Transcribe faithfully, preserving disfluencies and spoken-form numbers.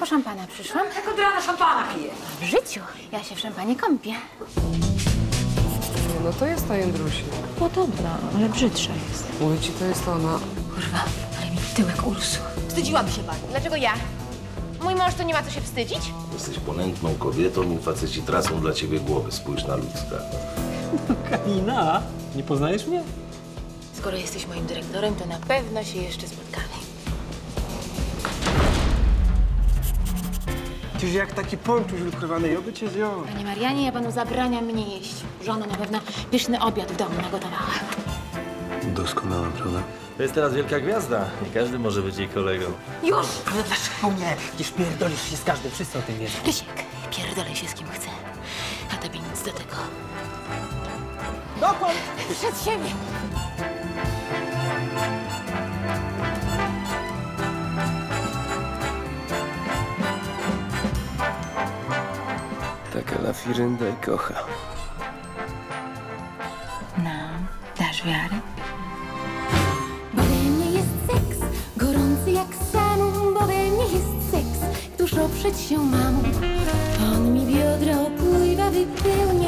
Po szampana przyszłam. Jak od rana szampana piję. W życiu. Ja się w szampanie kąpię. No to jest ta Jędrusia. Podobna, ale brzydsza jest. Mówię ci, to jest ona. Kurwa, ale mi tyłek urósł. Wstydziłam się pani. Dlaczego ja? Mój mąż to nie ma co się wstydzić? Jesteś ponętną kobietą i faceci tracą dla ciebie głowy. Spójrz na ludzka. Kalina, nie poznajesz mnie? Skoro jesteś moim dyrektorem, to na pewno się jeszcze spotkamy. Czyż jak taki ponczuś lukrowany joby cię zjął. Panie Marianie, ja panu zabraniam mnie jeść. Żona na pewno pyszny obiad w domu nagotowała. Doskonała, prawda? To jest teraz wielka gwiazda. Nie każdy może być jej kolegą. Już! Ale dlaczego nie? Przecież pierdolisz się z każdym, wszyscy o tym wiedzą. Rysiek, pierdolę się z kim chcę. A tobie nic do tego. Dokąd? Przed siebie! Taka lafirynda i kocha. No, dasz wiarę? Bo we mnie jest seks, gorący jak salon. Bo we mnie jest seks, któż oprzeć się mam. On mi biodra opływa, wypełnia.